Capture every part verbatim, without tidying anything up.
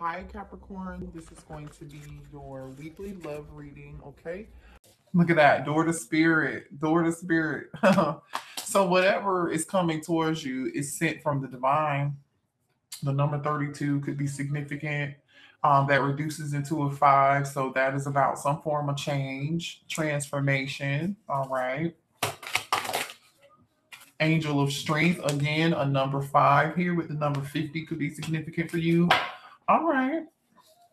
Hi Capricorn, this is going to be your weekly love reading, okay? Look at that, door to spirit, door to spirit. So whatever is coming towards you is sent from the divine. The number thirty-two could be significant. Um, that reduces into a five. So that is about some form of change, transformation, all right? Angel of Strength, again, a number five here with the number fifty could be significant for you. All right,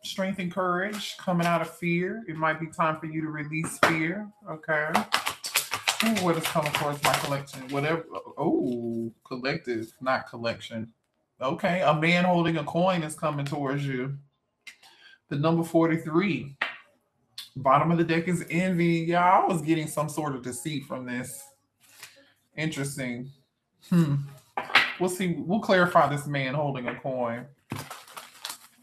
strength and courage coming out of fear. It might be time for you to release fear. Okay. Ooh, what is coming towards my collection? Whatever. Oh, collective, not collection. Okay, a man holding a coin is coming towards you. The number forty-three. Bottom of the deck is envy. Yeah, I was getting some sort of deceit from this. Interesting. Hmm. We'll see. We'll clarify this man holding a coin.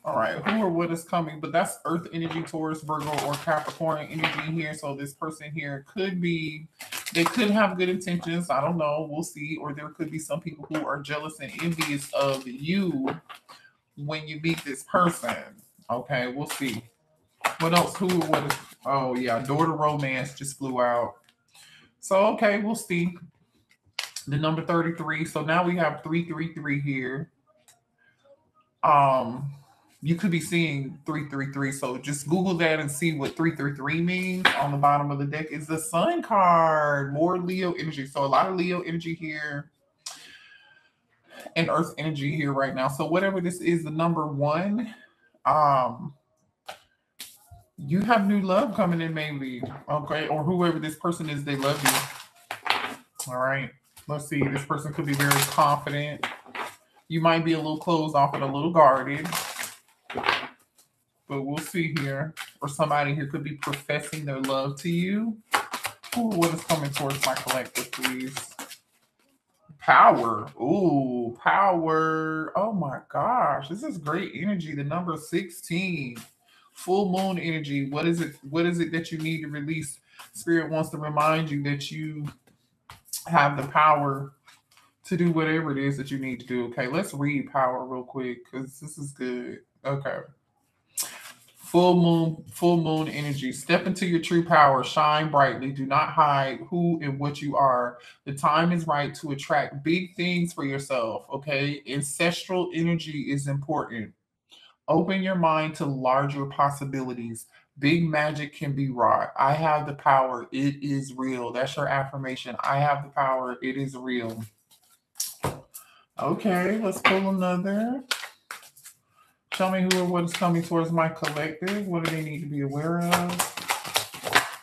All right, who or what is coming? But that's Earth energy, Taurus, Virgo, or Capricorn energy here. So this person here could be, they could have good intentions. I don't know. We'll see. Or there could be some people who are jealous and envious of you when you meet this person. Okay, we'll see. What else? Who or what is, oh yeah, door to romance just flew out. So, okay, we'll see. The number thirty-three. So now we have three three three here. Um... You could be seeing three three three, so just Google that and see what three three three means. On the bottom of the deck is the Sun card, more Leo energy. So a lot of Leo energy here and Earth energy here right now. So whatever this is, the number one, um, you have new love coming in maybe, okay? Or whoever this person is, they love you. All right, let's see. This person could be very confident. You might be a little closed off and a little guarded. But we'll see here. Or somebody here could be professing their love to you. Ooh, what is coming towards my collective, please? Power. Ooh, power. Oh my gosh. This is great energy. The number sixteen. Full moon energy. What is it? What is it that you need to release? Spirit wants to remind you that you have the power to do whatever it is that you need to do. Okay, let's read power real quick because this is good. Okay. Full moon, full moon energy. Step into your true power. Shine brightly. Do not hide who and what you are. The time is right to attract big things for yourself, okay? Ancestral energy is important. Open your mind to larger possibilities. Big magic can be wrought. I have the power. It is real. That's your affirmation. I have the power. It is real. Okay, let's pull another. Tell me who or what is coming towards my collective. What do they need to be aware of?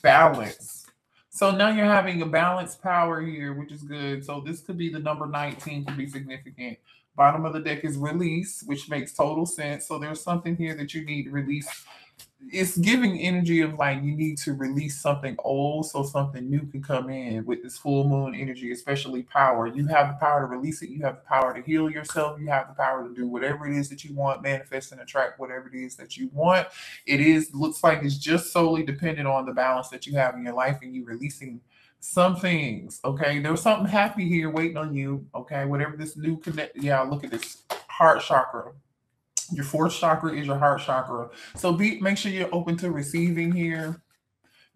Balance. So now you're having a balanced power here, which is good. So this could be the number nineteen, could be significant. Bottom of the deck is release, which makes total sense. So there's something here that you need to release. It's giving energy of like you need to release something old so something new can come in with this full moon energy, especially power. You have the power to release it. You have the power to heal yourself. You have the power to do whatever it is that you want, manifest and attract whatever it is that you want. It is, looks like it's just solely dependent on the balance that you have in your life and you releasing some things, okay? There's something happy here waiting on you, okay? Whatever this new connect, yeah, look at this heart chakra. Your fourth chakra is your heart chakra. So be make sure you're open to receiving here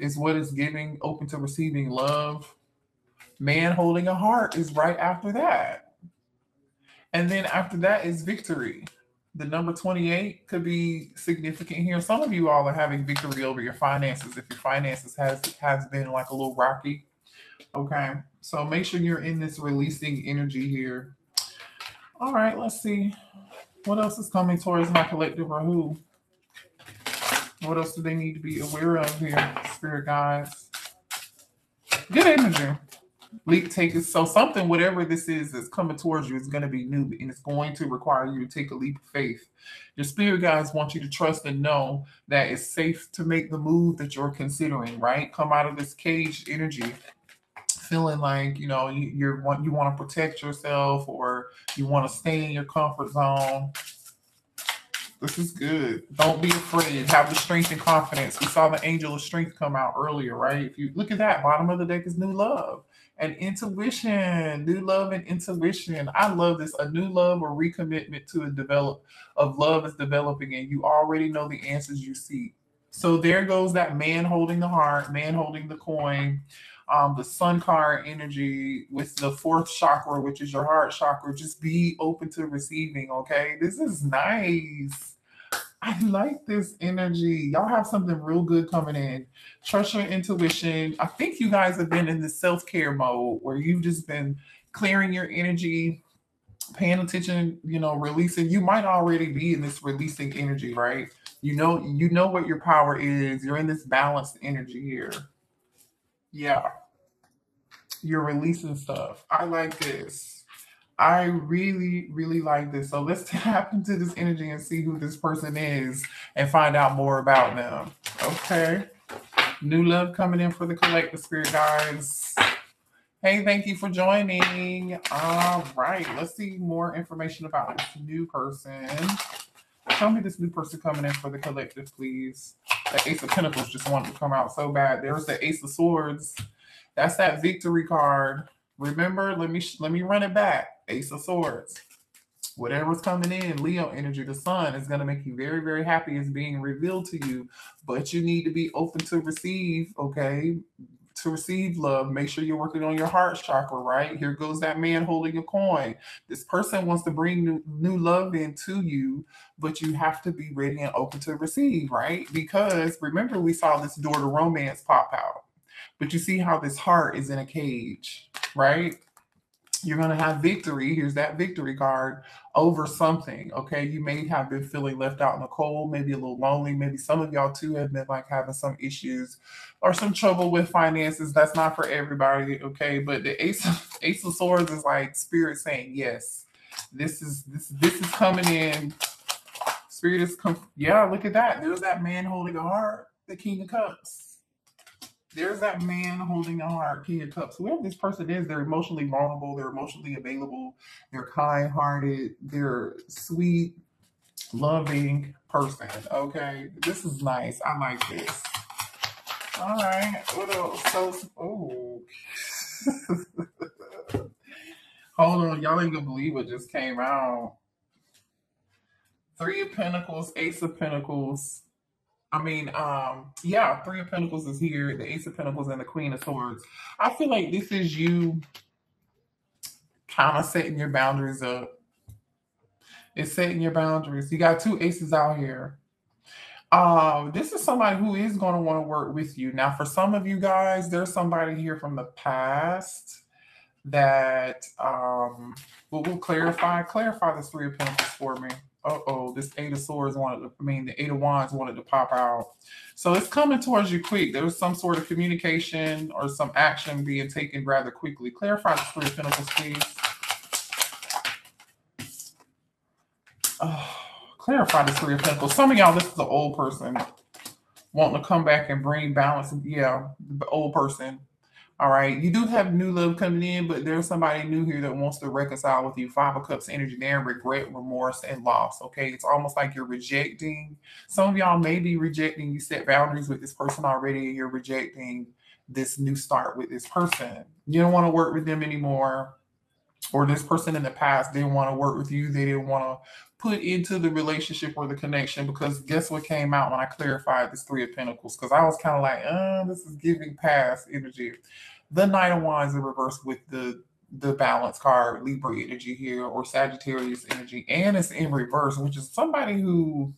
is what it's giving, open to receiving love. Man holding a heart is right after that. And then after that is victory. The number twenty-eight could be significant here. Some of you all are having victory over your finances if your finances has, has been like a little rocky. Okay, so make sure you're in this releasing energy here. All right, let's see. What else is coming towards my collective or who? What else do they need to be aware of here, spirit guides? Good energy. Leap takers. So something, whatever this is that's coming towards you, is going to be new and it's going to require you to take a leap of faith. Your spirit guides want you to trust and know that it's safe to make the move that you're considering, right? Come out of this caged energy. Feeling like, you know, you you're, you want to protect yourself or you want to stay in your comfort zone. This is good. Don't be afraid. Have the strength and confidence. We saw the angel of strength come out earlier, right? If you look at that, bottom of the deck is new love. and intuition, new love and intuition. I love this. A new love or recommitment to a develop of love is developing, and you already know the answers you seek. So there goes that man holding the heart, man holding the coin, um, the sun card energy with the fourth chakra, which is your heart chakra. Just be open to receiving, okay? This is nice. I like this energy. Y'all have something real good coming in. Trust your intuition. I think you guys have been in the self-care mode where you've just been clearing your energy, paying attention, you know, releasing. You might already be in this releasing energy, right? You know, you know what your power is. You're in this balanced energy here. Yeah. You're releasing stuff. I like this. I really, really like this. So let's tap into this energy and see who this person is and find out more about them. Okay. New love coming in for the collective, spirit guys. Hey, thank you for joining. All right. Let's see more information about this new person. Tell me this new person coming in for the collective, please. The Ace of Pentacles just wanted to come out so bad. There's the Ace of Swords. That's that victory card. Remember, let me let me run it back. Ace of Swords. Whatever's coming in, Leo energy, the sun is going to make you very, very happy. It's being revealed to you, but you need to be open to receive, okay? To receive love. Make sure you're working on your heart chakra, right? Here goes that man holding a coin. This person wants to bring new, new love into you, but you have to be ready and open to receive, right? Because remember, we saw this door to romance pop out, but you see how this heart is in a cage, right? You're going to have victory. Here's that victory card over something. Okay. You may have been feeling left out in the cold, maybe a little lonely. Maybe some of y'all too have been like having some issues or some trouble with finances. That's not for everybody. Okay. But the Ace of, Ace of Swords is like spirit saying, yes, this is, this, this is coming in. Spirit is, yeah, look at that. There's that man holding a heart, the King of Cups. There's that man holding a heart, King of Cups. Whoever this person is, they're emotionally vulnerable. They're emotionally available. They're kind-hearted. They're sweet, loving person, okay? This is nice. I like this. All right. What else? So, oh. Hold on. Y'all ain't going to believe what just came out. Three of Pentacles, Ace of Pentacles. I mean, um, yeah, Three of Pentacles is here, the Ace of Pentacles and the Queen of Swords. I feel like this is you kind of setting your boundaries up. It's setting your boundaries. You got two aces out here. Uh, this is somebody who is going to want to work with you. Now, for some of you guys, there's somebody here from the past that, um, well, we'll clarify, clarify this Three of Pentacles for me. Uh-oh, this Eight of Swords wanted to, I mean, the Eight of Wands wanted to pop out. So it's coming towards you quick. There was some sort of communication or some action being taken rather quickly. Clarify the Three of Pentacles, please. Oh, clarify the Three of Pentacles. Some of y'all, this is the old person wanting to come back and bring balance. Yeah, the old person. All right. You do have new love coming in, but there's somebody new here that wants to reconcile with you. Five of Cups energy there, regret, remorse, and loss. Okay. It's almost like you're rejecting. Some of y'all may be rejecting. You set boundaries with this person already, and you're rejecting this new start with this person. You don't want to work with them anymore. Or this person in the past didn't want to work with you. They didn't want to put into the relationship or the connection, because guess what came out when I clarified this Three of Pentacles? Because I was kind of like, uh, this is giving past energy. The Knight of Wands in reverse with the, the balance card, Libra energy here, or Sagittarius energy. And it's in reverse, which is somebody who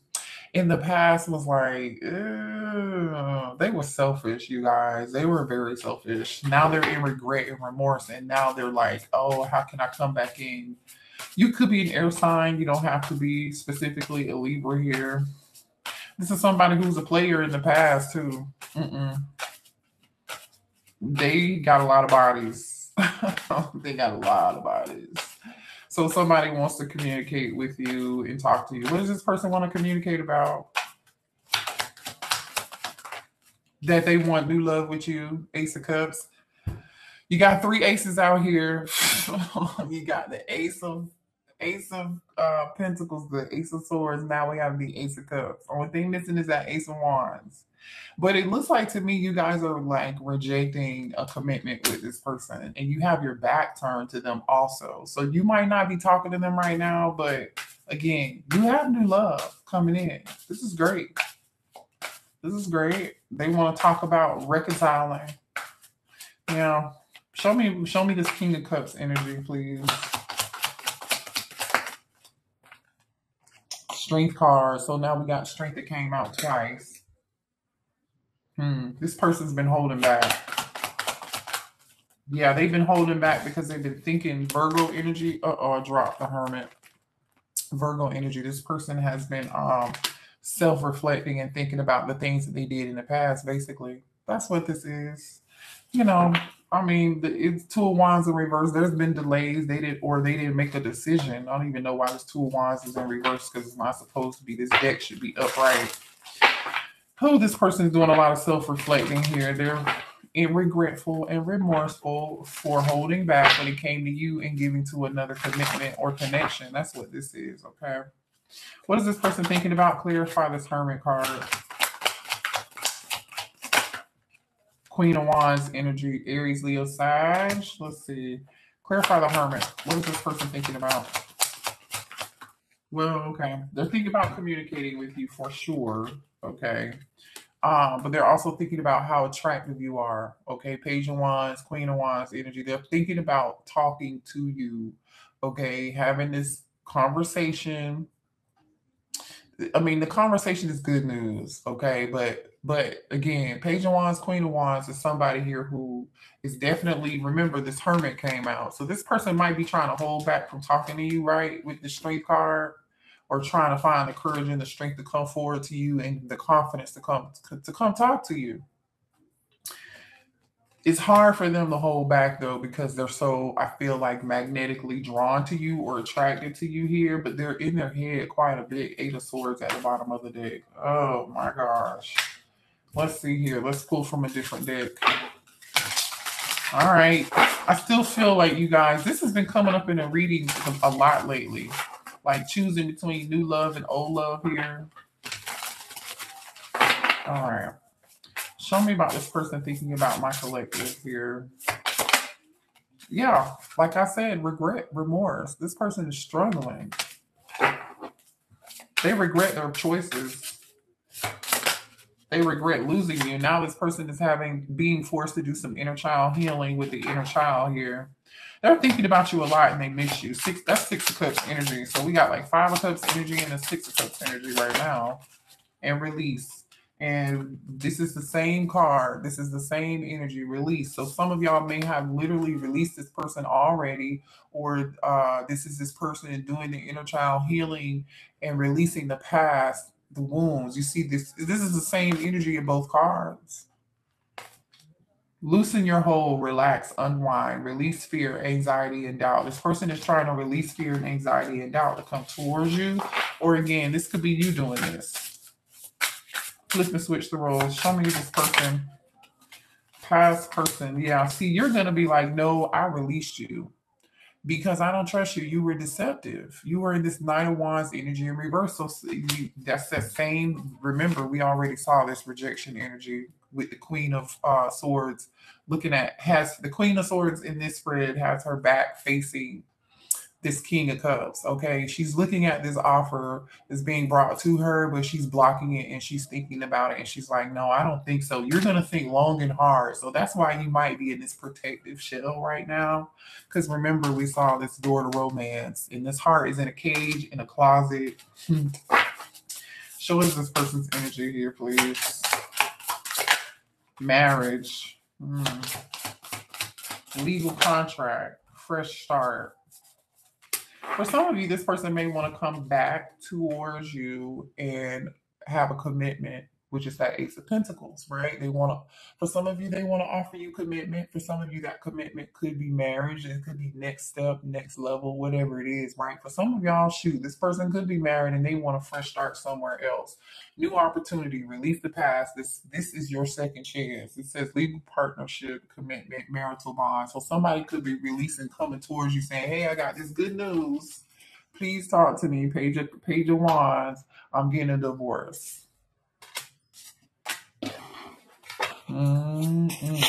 in the past was like, ew. They were selfish, you guys. They were very selfish. Now they're in regret and remorse. And now they're like, oh, how can I come back in? You could be an air sign. You don't have to be specifically a Libra here. This is somebody who's a player in the past, too. Mm-mm. They got a lot of bodies. They got a lot of bodies. So somebody wants to communicate with you and talk to you. What does this person want to communicate about? That they want new love with you. Ace of Cups. You got three aces out here. You got the Ace of Ace of uh, Pentacles, the Ace of Swords. Now we have the Ace of Cups. Only thing missing is that Ace of Wands. But it looks like to me you guys are like rejecting a commitment with this person, and you have your back turned to them also. So you might not be talking to them right now, but again, you have new love coming in. This is great. This is great. They want to talk about reconciling. Now, show me, show me this King of Cups energy, please. Strength card. So now we got strength that came out twice. Hmm. This person's been holding back. Yeah, they've been holding back because they've been thinking. Virgo energy. Uh-oh, I dropped the Hermit. Virgo energy. This person has been um, self-reflecting and thinking about the things that they did in the past, basically. That's what this is. You know, I mean, the, it's Two of Wands in reverse. There's been delays. They did, or they didn't make a decision. I don't even know why this Two of Wands is in reverse, because it's not supposed to be. This deck should be upright. Oh, this person is doing a lot of self-reflecting here. They're regretful and remorseful for holding back when it came to you and giving to another commitment or connection. That's what this is, okay? What is this person thinking about? Clarify this Hermit card. Queen of Wands energy, Aries, Leo, Sag. Let's see. Clarify the Hermit. What is this person thinking about? Well, okay. They're thinking about communicating with you for sure. Okay. Um, but they're also thinking about how attractive you are. Okay. Page of Wands, Queen of Wands energy. They're thinking about talking to you. Okay. Having this conversation. I mean, the conversation is good news. Okay. But, but again, Page of Wands, Queen of Wands is somebody here who is definitely, remember this Hermit came out. So this person might be trying to hold back from talking to you, right? With the Strength card. Or trying to find the courage and the strength to come forward to you and the confidence to come to come talk to you. It's hard for them to hold back though, because they're so, I feel like, magnetically drawn to you or attracted to you here, but they're in their head quite a bit. Eight of Swords at the bottom of the deck. Oh my gosh. Let's see here. Let's pull from a different deck. All right. I still feel like you guys, this has been coming up in the reading a lot lately. Like choosing between new love and old love here. All right. Show me about this person thinking about my collective here. Yeah. Like I said, regret, remorse. This person is struggling. They regret their choices. They regret losing you. Now this person is having, being forced to do some inner child healing with the inner child here. They're thinking about you a lot and they miss you. Six, that's Six of Cups energy. So we got like Five of Cups energy and a Six of Cups energy right now. And release. And this is the same card. This is the same energy, release. So some of y'all may have literally released this person already, or uh, this is this person doing the inner child healing and releasing the past, the wounds. You see this, this is the same energy in both cards. Loosen your hold, relax, unwind, release fear, anxiety, and doubt. This person is trying to release fear and anxiety and doubt to come towards you. Or again, this could be you doing this. Flip and switch the roles. Show me this person. Past person. Yeah, see, you're going to be like, no, I released you because I don't trust you. You were deceptive. You were in this Nine of Wands energy in reverse. So you, that's that same. Remember, we already saw this rejection energy with the Queen of uh, Swords, looking at, has the Queen of Swords in this spread has her back facing this King of Cups, okay? She's looking at this offer that's being brought to her, but she's blocking it and she's thinking about it and she's like, no, I don't think so. You're going to think long and hard. So that's why you might be in this protective shell right now, because remember, we saw this door to romance and this heart is in a cage, in a closet. Show us this person's energy here, please. Marriage, mm. Legal contract, fresh start. For some of you, this person may want to come back towards you and have a commitment, which is that Ace of Pentacles, right? They want to, for some of you, they want to offer you commitment. For some of you, that commitment could be marriage. It could be next step, next level, whatever it is, right? For some of y'all, shoot, this person could be married and they want a fresh start somewhere else. New opportunity, release the past. This, this is your second chance. It says legal partnership, commitment, marital bond. So somebody could be releasing, coming towards you saying, hey, I got this good news. Please talk to me. Page of, page of Wands. I'm getting a divorce. Mm-mm.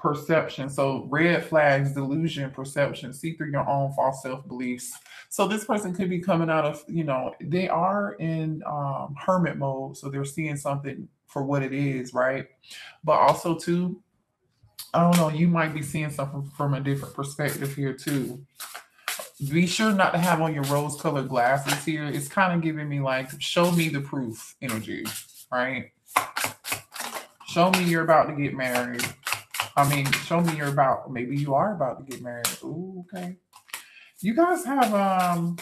Perception. So red flags, delusion, perception. See through your own false self-beliefs. So this person could be coming out of, you know, they are in um, hermit mode. So they're seeing something for what it is, right? But also too, I don't know, you might be seeing something from a different perspective here too. Be sure not to have on your rose-colored glasses here. It's kind of giving me like, show me the proof energy, right? Show me you're about to get married. I mean, show me you're about, maybe you are about to get married. Ooh, okay. You guys have, um,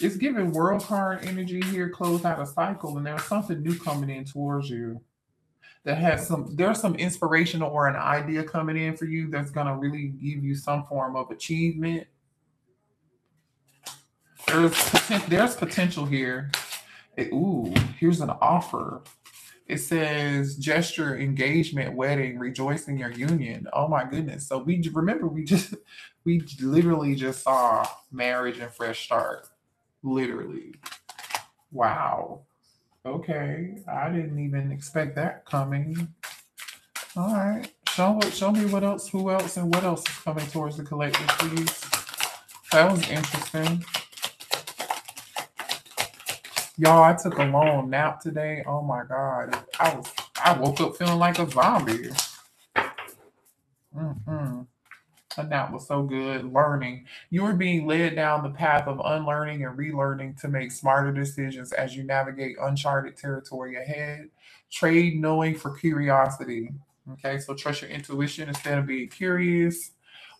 it's giving world card energy here, close out a cycle, and there's something new coming in towards you. That has some, there's some inspirational or an idea coming in for you that's going to really give you some form of achievement. There's, there's potential here. It, ooh, here's an offer. It says gesture, engagement, wedding, rejoicing your union. Oh my goodness. So we remember we just, we literally just saw marriage and fresh start. Literally. Wow. Okay, I didn't even expect that coming. All right, show show me what else, who else, and what else is coming towards the collective, please. That was interesting. Y'all, I took a long nap today. Oh my God, I was I woke up feeling like a zombie. Mm-hmm. And that was so good. Learning. You are being led down the path of unlearning and relearning to make smarter decisions as you navigate uncharted territory ahead. Trade knowing for curiosity. Okay, so trust your intuition instead of being curious.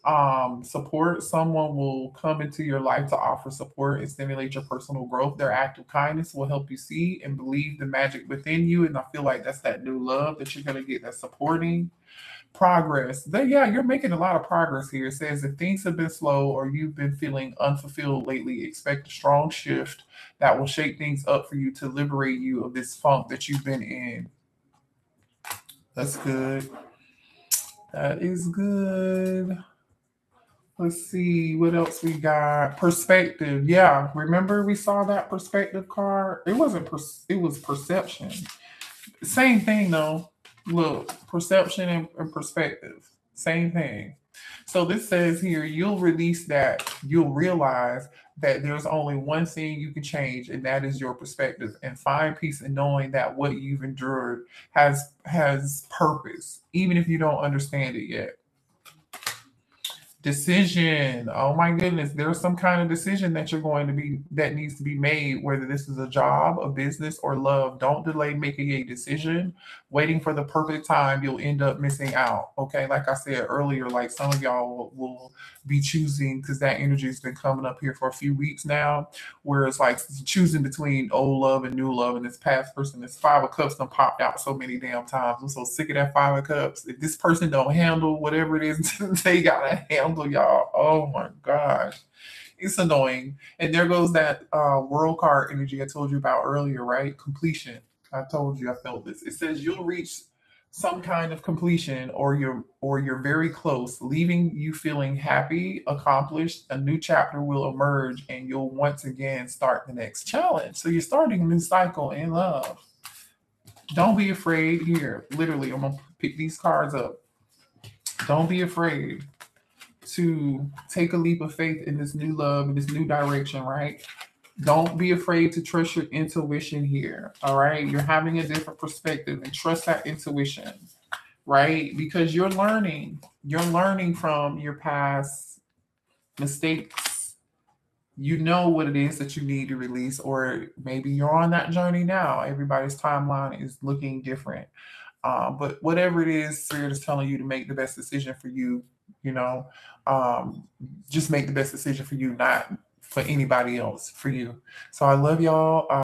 Um, support. Someone will come into your life to offer support and stimulate your personal growth. Their act of kindness will help you see and believe the magic within you. And I feel like that's that new love that you're going to get that's supporting. Progress. They, yeah, you're making a lot of progress here. It says if things have been slow or you've been feeling unfulfilled lately, expect a strong shift that will shake things up for you to liberate you of this funk that you've been in. That's good. That is good. Let's see what else we got. Perspective. Yeah, remember we saw that perspective card? It wasn't, per it was perception. Same thing though. Look, perception and, and perspective, same thing. So this says here, you'll release that, you'll realize that there's only one thing you can change, and that is your perspective, and find peace in knowing that what you've endured has has purpose, even if you don't understand it yet. Decision. Oh my goodness, there's some kind of decision that you're going to be, that needs to be made, whether this is a job, a business, or love. Don't delay making a decision. Waiting for the perfect time, you'll end up missing out. Okay, like I said earlier, like some of y'all will, will be choosing, because that energy has been coming up here for a few weeks now, where it's like choosing between old love and new love, and this past person, this five of cups done popped out so many damn times. I'm so sick of that five of cups. If this person don't handle whatever it is they gotta handle, y'all, oh my gosh, it's annoying. And there goes that uh world card energy I told you about earlier, right? Completion. I told you I felt this. It says you'll reach some kind of completion, or you're or you're very close, leaving you feeling happy, accomplished. A new chapter will emerge, and you'll once again start the next challenge. So you're starting a new cycle in love. Don't be afraid here. Literally, I'm gonna pick these cards up. Don't be afraid to take a leap of faith in this new love, in this new direction, right? Don't be afraid to trust your intuition here, all right? You're having a different perspective, and trust that intuition, right? Because you're learning. You're learning from your past mistakes. You know what it is that you need to release, or maybe you're on that journey now. Everybody's timeline is looking different. Um, but whatever it is, Spirit is telling you to make the best decision for you. You know, um, just make the best decision for you, not for anybody else, for you. So I love y'all. Uh